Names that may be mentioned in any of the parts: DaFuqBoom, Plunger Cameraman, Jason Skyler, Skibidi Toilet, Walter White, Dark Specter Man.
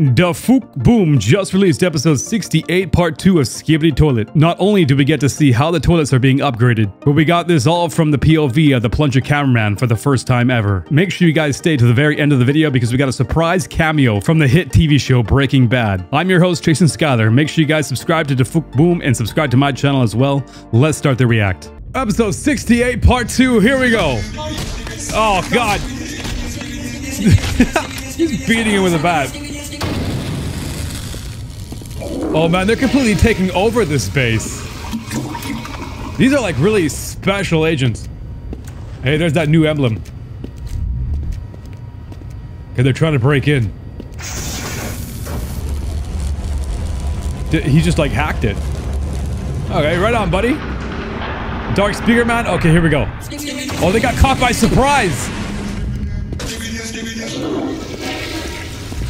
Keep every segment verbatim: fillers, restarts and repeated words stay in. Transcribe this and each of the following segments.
DaFuqBoom just released episode sixty-eight part two of Skibidi Toilet. Not only do we get to see how the toilets are being upgraded, but we got this all from the P O V of the Plunger Cameraman for the first time ever. Make sure you guys stay to the very end of the video because we got a surprise cameo from the hit T V show Breaking Bad. I'm your host Jason Skyler. Make sure you guys subscribe to DaFuqBoom and subscribe to my channel as well. Let's start the react. Episode sixty-eight part two, here we go. Oh god. He's beating him with a bat. Oh man, they're completely taking over this base. These are like really special agents. Hey, there's that new emblem. Okay, they're trying to break in. Did he just like hacked it? Okay, right on, buddy. Dark Specter Man. Okay, here we go. Oh, they got caught by surprise.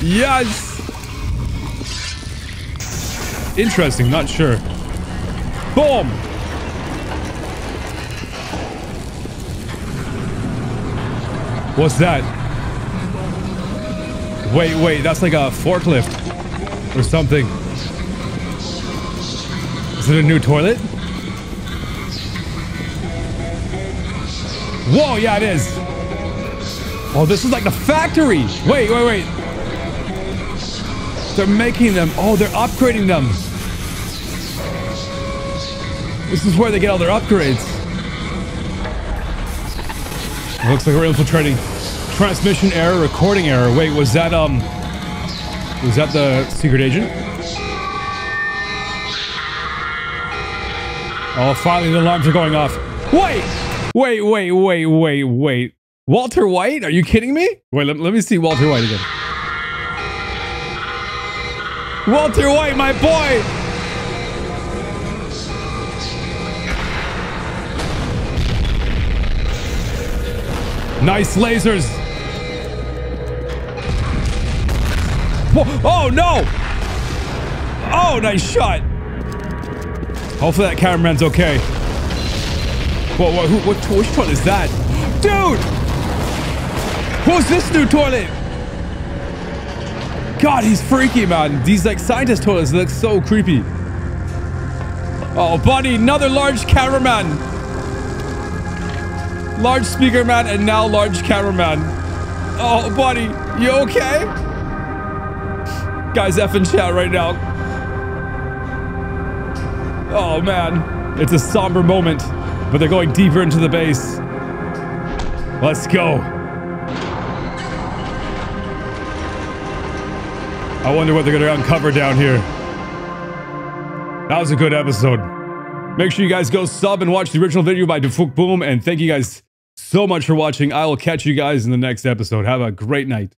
Yes. Interesting, not sure. Boom! What's that? Wait, wait, that's like a forklift or something. Is it a new toilet? Whoa, yeah, it is. Oh, this is like the factory. Wait, wait, wait. They're making them. Oh, they're upgrading them. This is where they get all their upgrades. It looks like we're infiltrating. Transmission error, recording error. Wait, was that, um... was that the secret agent? Oh, finally the alarms are going off. Wait! Wait, wait, wait, wait, wait. Walter White? Are you kidding me? Wait, let, let me see Walter White again. Walter White, my boy! Nice lasers! Whoa. Oh no! Oh, nice shot! Hopefully that cameraman's okay. Whoa, whoa, who, what, which toilet is that? Dude! Who's this new toilet? God, he's freaky, man. These like scientist toilets look so creepy. Oh, buddy, another large cameraman. Large speaker man and now large cameraman. Oh, buddy, you okay? Guys, effing chat right now. Oh, man. It's a somber moment, but they're going deeper into the base. Let's go. I wonder what they're going to uncover down here. That was a good episode. Make sure you guys go sub and watch the original video by DaFuqBoom. And thank you guys so much for watching. I will catch you guys in the next episode. Have a great night.